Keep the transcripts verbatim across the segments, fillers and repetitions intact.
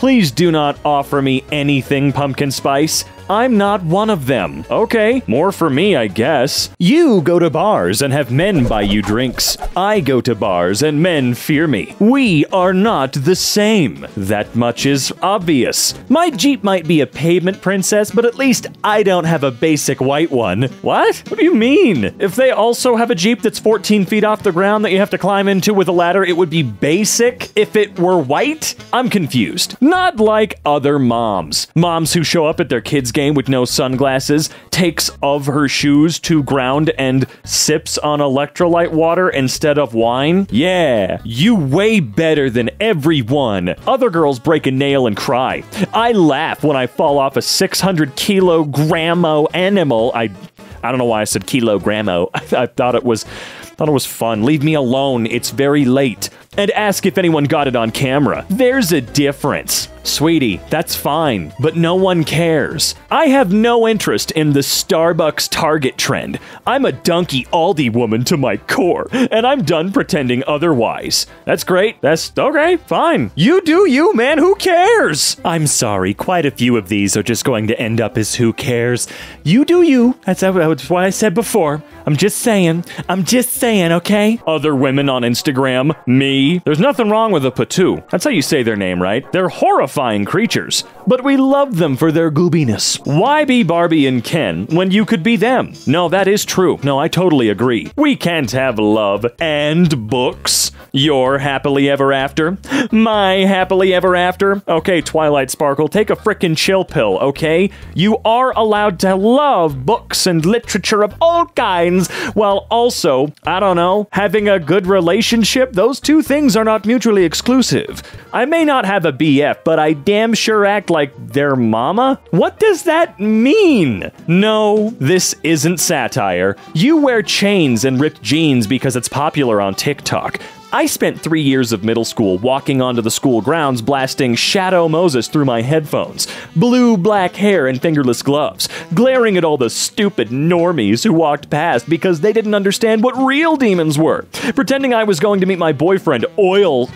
Please do not offer me anything pumpkin spice. I'm not one of them. Okay, more for me, I guess. You go to bars and have men buy you drinks. I go to bars and men fear me. We are not the same. That much is obvious. My Jeep might be a pavement princess, but at least I don't have a basic white one. What? What do you mean? If they also have a Jeep that's fourteen feet off the ground that you have to climb into with a ladder, it would be basic if it were white? I'm confused. Not like other moms. Moms who show up at their kids' game with no sunglasses, takes of her shoes to ground and sips on electrolyte water instead of wine? Yeah, you way better than everyone. Other girls break a nail and cry. I laugh when I fall off a six hundred kilogrammo animal. I, I don't know why I said kilogrammo. I, I thought it was, thought it was fun. Leave me alone. It's very late. And ask if anyone got it on camera. There's a difference. Sweetie, that's fine, but no one cares. I have no interest in the Starbucks Target trend. I'm a donkey Aldi woman to my core, and I'm done pretending otherwise. That's great. That's okay, fine. You do you, man, who cares? I'm sorry, quite a few of these are just going to end up as who cares. You do you, that's what I said before. I'm just saying, I'm just saying, okay? Other women on Instagram, me. There's nothing wrong with a patoo. That's how you say their name, right? They're horrifying creatures, but we love them for their goobiness. Why be Barbie and Ken when you could be them? No, that is true. No, I totally agree. We can't have love and books. Your happily ever after. My happily ever after. Okay, Twilight Sparkle, take a frickin' chill pill, okay? You are allowed to love books and literature of all kinds, while also, I don't know, having a good relationship. Those two things Things are not mutually exclusive. I may not have a B F, but I damn sure act like their mama. What does that mean? No, this isn't satire. You wear chains and ripped jeans because it's popular on TikTok. I spent three years of middle school walking onto the school grounds blasting Shadow Moses through my headphones, blue, black hair and fingerless gloves, glaring at all the stupid normies who walked past because they didn't understand what real demons were, pretending I was going to meet my boyfriend, Oil.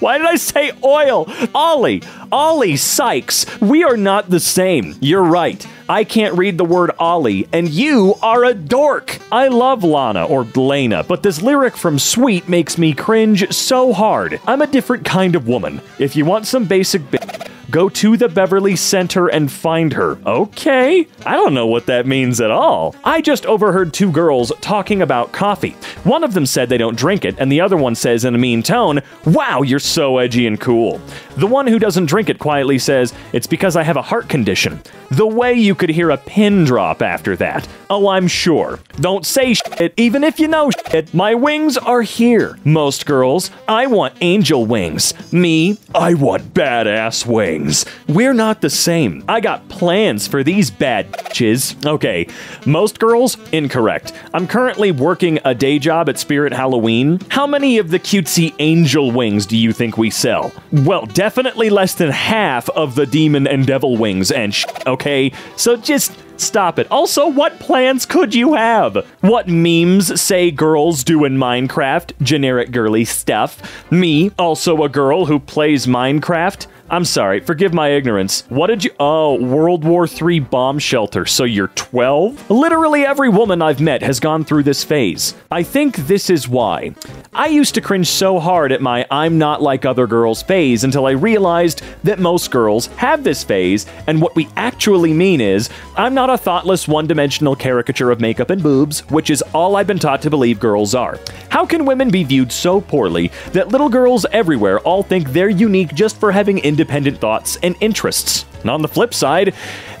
Why did I say oil? Ollie, Ollie Sykes, we are not the same. You're right. I can't read the word Ollie, and you are a dork. I love Lana or Lena, but this lyric from Sweet makes me cringe so hard. I'm a different kind of woman. If you want some basic bitch, go to the Beverly Center and find her. Okay. I don't know what that means at all. I just overheard two girls talking about coffee. One of them said they don't drink it, and the other one says in a mean tone, "Wow, you're so edgy and cool." The one who doesn't drink it quietly says, "It's because I have a heart condition." The way you could hear a pin drop after that. Oh, I'm sure. Don't say shit, even if you know shit. My wings are here. Most girls, I want angel wings. Me, I want badass wings. We're not the same. I got plans for these bad bitches. Okay, most girls, incorrect. I'm currently working a day job at Spirit Halloween. How many of the cutesy angel wings do you think we sell? Well, definitely less than half of the demon and devil wings and sh**, okay? So just stop it. Also, what plans could you have? What memes say girls do in Minecraft? Generic girly stuff. Me, also a girl who plays Minecraft. I'm sorry, forgive my ignorance. What did you, oh, World War Three bomb shelter, so you're twelve? Literally every woman I've met has gone through this phase. I think this is why. I used to cringe so hard at my I'm not like other girls phase until I realized that most girls have this phase, and what we actually mean is, I'm not a thoughtless one-dimensional caricature of makeup and boobs, which is all I've been taught to believe girls are. How can women be viewed so poorly that little girls everywhere all think they're unique just for having individual independent thoughts and interests? And on the flip side,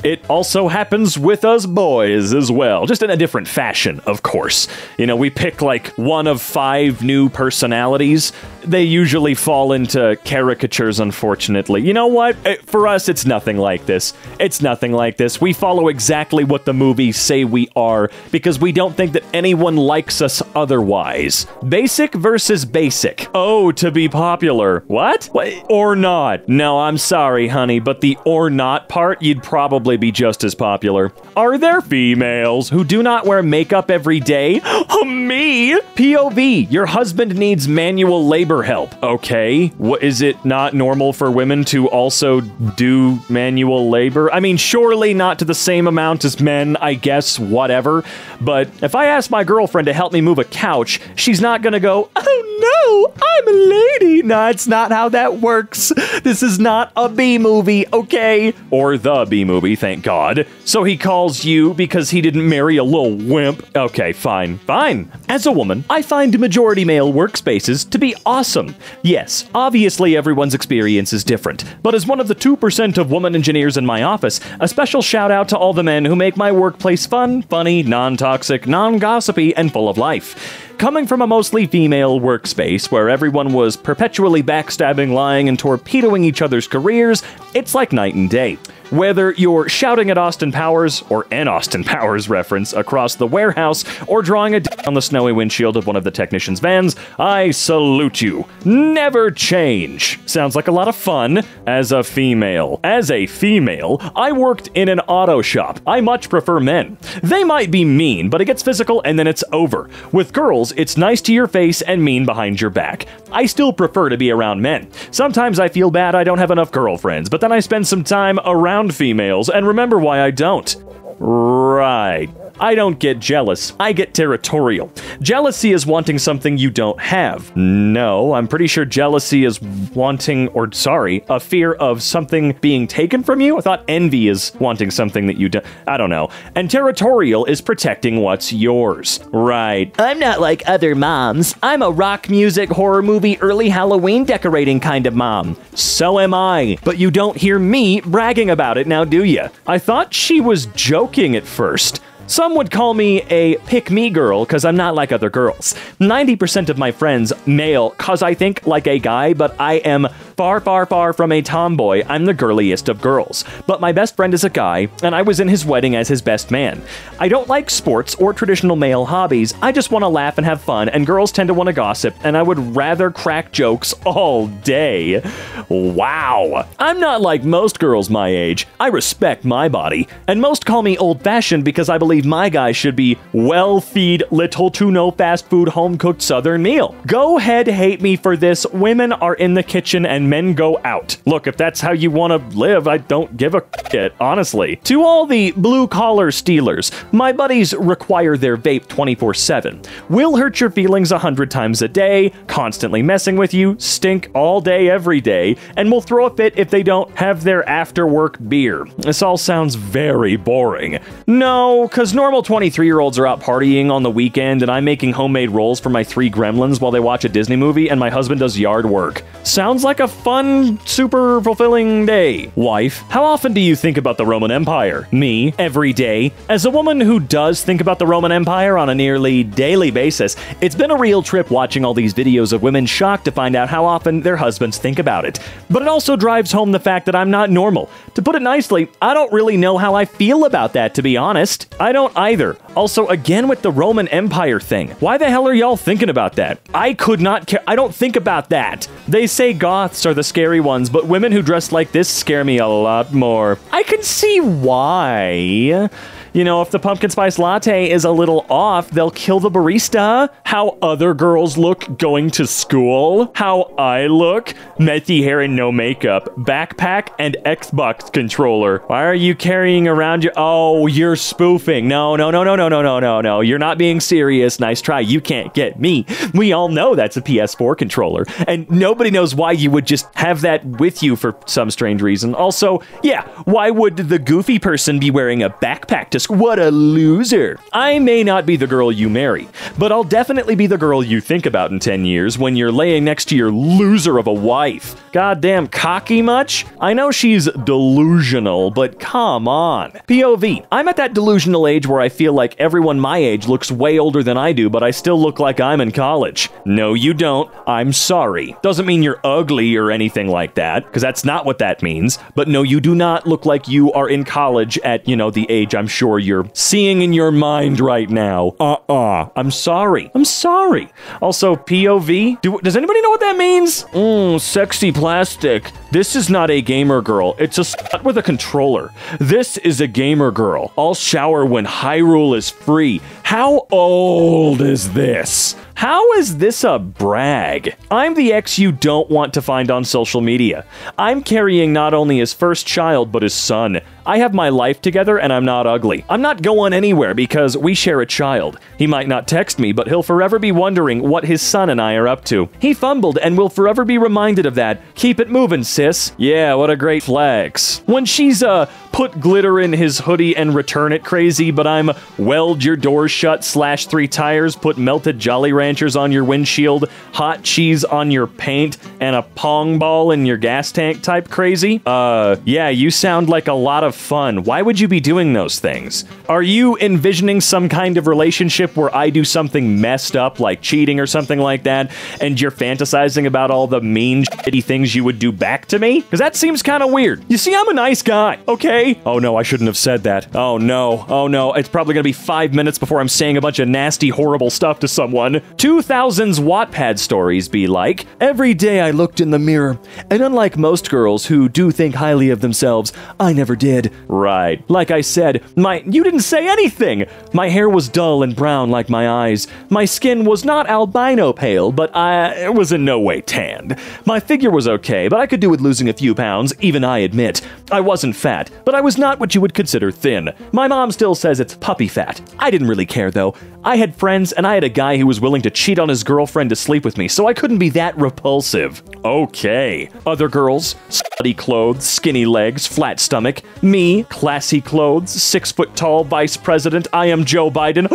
it also happens with us boys as well, just in a different fashion, of course. You know, we pick like one of five new personalities. They usually fall into caricatures, unfortunately. You know what? It, for us, it's nothing like this. It's nothing like this. We follow exactly what the movies say we are because we don't think that anyone likes us otherwise. Basic versus basic. Oh, to be popular. What? What? Or not. No, I'm sorry, honey, but the or not part, you'd probably likely be just as popular. Are there females who do not wear makeup every day? Me? P O V, your husband needs manual labor help. Okay, what, is it not normal for women to also do manual labor? I mean, surely not to the same amount as men, I guess, whatever. But if I ask my girlfriend to help me move a couch, she's not gonna go, oh no, I'm a lady. No, it's not how that works. This is not a B-movie, okay? Or the B-movie, thank God. So he calls you because he didn't marry a little wimp. Okay, fine, fine. As a woman, I find majority male workspaces to be awesome. Yes, obviously everyone's experience is different, but as one of the two percent of woman engineers in my office, a special shout out to all the men who make my workplace fun, funny, non-toxic, non-gossipy, and full of life. Coming from a mostly female workspace where everyone was perpetually backstabbing, lying, and torpedoing each other's careers, it's like night and day. Whether you're shouting at Austin Powers or an Austin Powers reference across the warehouse or drawing a d on the snowy windshield of one of the technician's vans, I salute you. Never change. Sounds like a lot of fun as a female. As a female, I worked in an auto shop. I much prefer men. They might be mean, but it gets physical and then it's over. With girls, it's nice to your face and mean behind your back. I still prefer to be around men. Sometimes I feel bad I don't have enough girlfriends, but then I spend some time around females and remember why I don't. Right. I don't get jealous, I get territorial. Jealousy is wanting something you don't have. No, I'm pretty sure jealousy is wanting, or sorry, a fear of something being taken from you. I thought envy is wanting something that you don't, I don't know. And territorial is protecting what's yours. Right. I'm not like other moms. I'm a rock music, horror movie, early Halloween decorating kind of mom. So am I, but you don't hear me bragging about it now, do you? I thought she was joking at first. Some would call me a pick-me girl because I'm not like other girls. ninety percent of my friends male because I think like a guy, but I am far, far, far from a tomboy. I'm the girliest of girls. But my best friend is a guy, and I was in his wedding as his best man. I don't like sports or traditional male hobbies. I just want to laugh and have fun, and girls tend to want to gossip, and I would rather crack jokes all day. Wow. I'm not like most girls my age. I respect my body. And most call me old-fashioned because I believe my guy should be well-feed, little to no fast food, home-cooked southern meal. Go ahead, hate me for this. Women are in the kitchen and men go out. Look, if that's how you want to live, I don't give a shit, honestly. To all the blue-collar stealers, my buddies require their vape twenty-four seven. Will hurt your feelings a hundred times a day, constantly messing with you, stink all day every day, and will throw a fit if they don't have their after-work beer. This all sounds very boring. No, because Because normal twenty-three-year-olds are out partying on the weekend, and I'm making homemade rolls for my three gremlins while they watch a Disney movie, and my husband does yard work. Sounds like a fun, super fulfilling day. Wife, how often do you think about the Roman Empire? Me, every day. As a woman who does think about the Roman Empire on a nearly daily basis, it's been a real trip watching all these videos of women shocked to find out how often their husbands think about it. But it also drives home the fact that I'm not normal. To put it nicely, I don't really know how I feel about that, to be honest. I I don't either. Also, again with the Roman Empire thing. Why the hell are y'all thinking about that? I could not care. I don't think about that. They say goths are the scary ones, but women who dress like this scare me a lot more. I can see why. You know, if the pumpkin spice latte is a little off, they'll kill the barista. How other girls look going to school. How I look. Messy hair and no makeup. Backpack and Xbox controller. Why are you carrying around your... Oh, you're spoofing. No, no, no, no, no, no, no, no, no. You're not being serious. Nice try. You can't get me. We all know that's a P S four controller. And nobody knows why you would just have that with you for some strange reason. Also, yeah, why would the goofy person be wearing a backpack to what a loser. I may not be the girl you marry, but I'll definitely be the girl you think about in ten years when you're laying next to your loser of a wife. Goddamn cocky much? I know she's delusional, but come on. P O V, I'm at that delusional age where I feel like everyone my age looks way older than I do, but I still look like I'm in college. No, you don't. I'm sorry. Doesn't mean you're ugly or anything like that, because that's not what that means. But no, you do not look like you are in college at, you know, the age I'm sure or you're seeing in your mind right now. Uh-uh. I'm sorry. I'm sorry. Also, P O V? Do, does anybody know what that means? Mmm, sexy plastic. This is not a gamer girl. It's a slut with a controller. This is a gamer girl. I'll shower when Hyrule is free. How old is this? How is this a brag? I'm the ex you don't want to find on social media. I'm carrying not only his first child, but his son. I have my life together and I'm not ugly. I'm not going anywhere because we share a child. He might not text me, but he'll forever be wondering what his son and I are up to. He fumbled and will forever be reminded of that. Keep it moving, sis. Yeah, what a great flex. When she's, uh, put glitter in his hoodie and return it crazy, but I'm weld your door shut, slash three tires, put melted Jolly Ranchers on your windshield, hot cheese on your paint, and a pong ball in your gas tank type crazy? Uh, yeah, you sound like a lot of fun. Why would you be doing those things? Are you envisioning some kind of relationship where I do something messed up, like cheating or something like that, and you're fantasizing about all the mean, shitty things you would do back to me? Because that seems kind of weird. You see, I'm a nice guy, okay? Oh no, I shouldn't have said that. Oh no, oh no, it's probably gonna be five minutes before I'm saying a bunch of nasty, horrible stuff to someone. two thousands Wattpad stories be like, every day I looked in the mirror, and unlike most girls who do think highly of themselves, I never did. Right. Like I said, my- you didn't say anything! My hair was dull and brown like my eyes. My skin was not albino pale, but I was in no way tanned. My figure was okay, but I could do with losing a few pounds, even I admit. I wasn't fat, but I was not what you would consider thin. My mom still says it's puppy fat. I didn't really care though. I had friends, and I had a guy who was willing to cheat on his girlfriend to sleep with me, so I couldn't be that repulsive. Okay. Other girls, slutty clothes, skinny legs, flat stomach. Me, classy clothes, six foot tall, vice president, I am Joe Biden.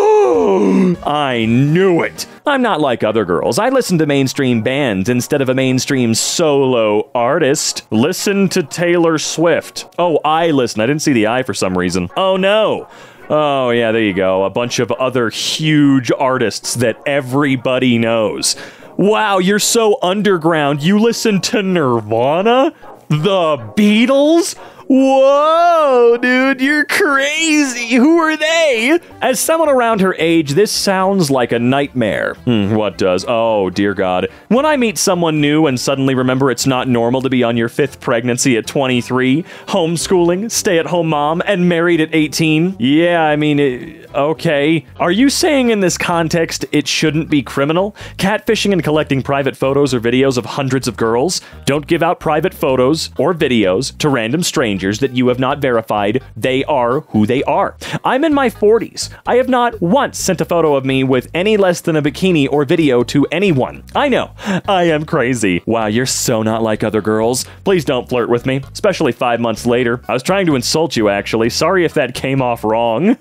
I knew it. I'm not like other girls. I listen to mainstream bands instead of a mainstream solo artist. Listen to Taylor Swift. Oh, I listen. I didn't see the I for some reason. Oh no. Oh, yeah, there you go. A bunch of other huge artists that everybody knows. Wow, you're so underground. You listen to Nirvana? The Beatles? Whoa, dude, you're crazy. Who are they? As someone around her age, this sounds like a nightmare. Hmm, what does? Oh, dear God. When I meet someone new and suddenly remember it's not normal to be on your fifth pregnancy at twenty-three, homeschooling, stay-at-home mom, and married at eighteen. Yeah, I mean, it, okay. Are you saying in this context it shouldn't be criminal? Catfishing and collecting private photos or videos of hundreds of girls? Don't give out private photos or videos to random strangers that you have not verified. They are who they are. I'm in my forties. I have not once sent a photo of me with any less than a bikini or video to anyone. I know, I am crazy. Wow, you're so not like other girls. Please don't flirt with me, especially five months later. I was trying to insult you, actually. Sorry if that came off wrong.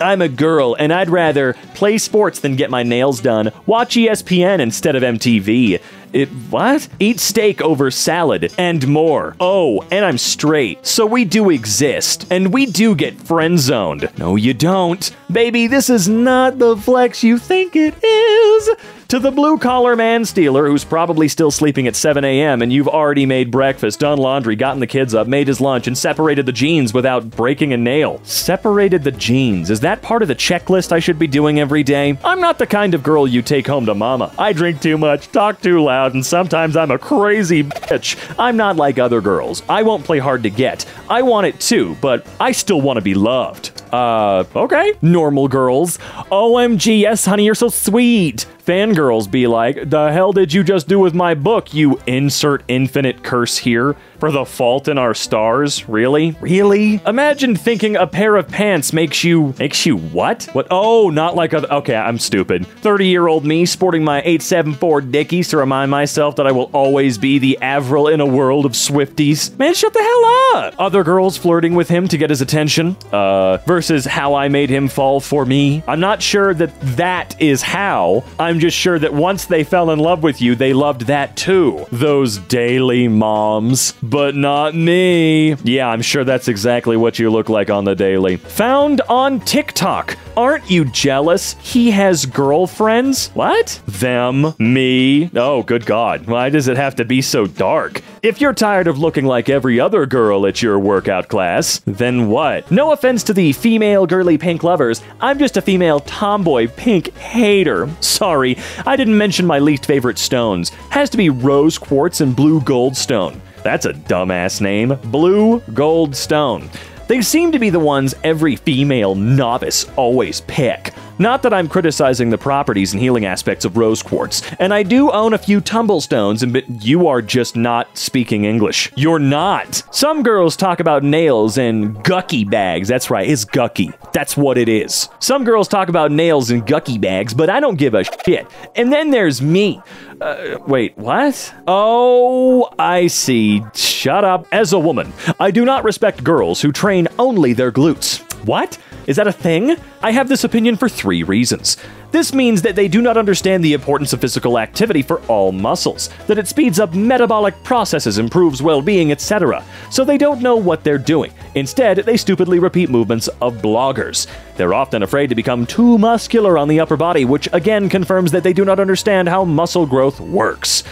I'm a girl, and I'd rather play sports than get my nails done, watch E S P N instead of M T V. It, what? Eat steak over salad, and more. Oh, and I'm straight, so we do exist, and we do get friend-zoned. No, you don't. Baby, this is not the flex you think it is. To the blue-collar man-stealer who's probably still sleeping at seven A M and you've already made breakfast, done laundry, gotten the kids up, made his lunch, and separated the jeans without breaking a nail. Separated the jeans. Is that part of the checklist I should be doing every day? I'm not the kind of girl you take home to mama. I drink too much, talk too loud, and sometimes I'm a crazy bitch. I'm not like other girls. I won't play hard to get. I want it too, but I still want to be loved. Uh, okay. Normal girls. O M G, yes, honey, you're so sweet. Fangirls be like, the hell did you just do with my book, you insert infinite curse here? For The Fault in Our Stars? Really? Really? Imagine thinking a pair of pants makes you... Makes you what? What? Oh, not like a... Okay, I'm stupid. thirty-year-old me sporting my eight seven four Dickies to remind myself that I will always be the Avril in a world of Swifties. Man, shut the hell up! Other girls flirting with him to get his attention. Uh, versus how I made him fall for me. I'm not sure that that is how. I'm I'm just sure that once they fell in love with you, they loved that too. Those daily moms. but not me. Yeah, I'm sure that's exactly what you look like on the daily. Found on TikTok. Aren't you jealous? He has girlfriends? What? Them? Me? Oh, good God. Why does it have to be so dark? If you're tired of looking like every other girl at your workout class, then what? No offense to the female girly pink lovers, I'm just a female tomboy pink hater. Sorry, I didn't mention my least favorite stones. Has to be rose quartz and blue goldstone. That's a dumbass name. Blue goldstone. They seem to be the ones every female novice always pick. Not that I'm criticizing the properties and healing aspects of rose quartz, and I do own a few tumblestones, and but you are just not speaking English. You're not. Some girls talk about nails and gucky bags. That's right, it's gucky. That's what it is. Some girls talk about nails and gucky bags, but I don't give a shit. And then there's me. Uh, wait, what? Oh, I see. Shut up. As a woman, I do not respect girls who train only their glutes. What? Is that a thing? I have this opinion for three reasons. This means that they do not understand the importance of physical activity for all muscles, that it speeds up metabolic processes, improves well-being, et cetera. So they don't know what they're doing. Instead, they stupidly repeat movements of bloggers. They're often afraid to become too muscular on the upper body, which again confirms that they do not understand how muscle growth works.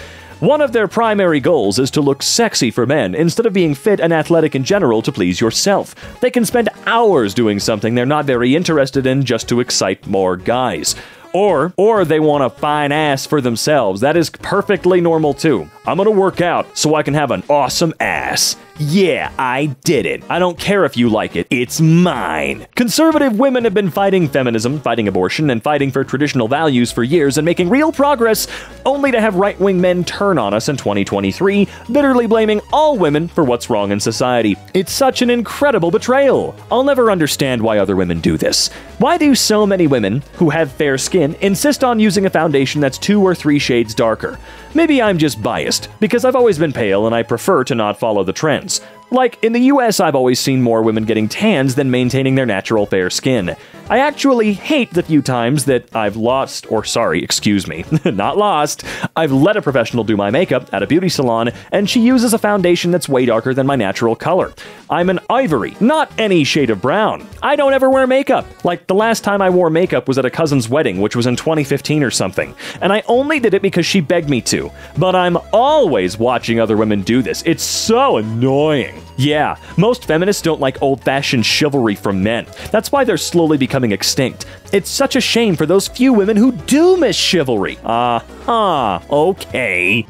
One of their primary goals is to look sexy for men instead of being fit and athletic in general to please yourself. They can spend hours doing something they're not very interested in just to excite more guys. Or, or they want a fine ass for themselves. That is perfectly normal too. I'm gonna work out so I can have an awesome ass. Yeah, I did it. I don't care if you like it. It's mine. Conservative women have been fighting feminism, fighting abortion, and fighting for traditional values for years and making real progress, only to have right-wing men turn on us in twenty twenty-three, bitterly blaming all women for what's wrong in society. It's such an incredible betrayal. I'll never understand why other women do this. Why do so many women who have fair skin insist on using a foundation that's two or three shades darker? Maybe I'm just biased, because I've always been pale and I prefer to not follow the trend. Like, in the U S, I've always seen more women getting tans than maintaining their natural fair skin. I actually hate the few times that I've lost, or sorry, excuse me, not lost, I've let a professional do my makeup at a beauty salon, and she uses a foundation that's way darker than my natural color. I'm an ivory, not any shade of brown. I don't ever wear makeup. Like, the last time I wore makeup was at a cousin's wedding, which was in twenty fifteen or something, and I only did it because she begged me to. But I'm always watching other women do this. It's so annoying. Yeah, most feminists don't like old-fashioned chivalry from men. That's why they're slowly becoming extinct. It's such a shame for those few women who do miss chivalry. Uh-huh, okay.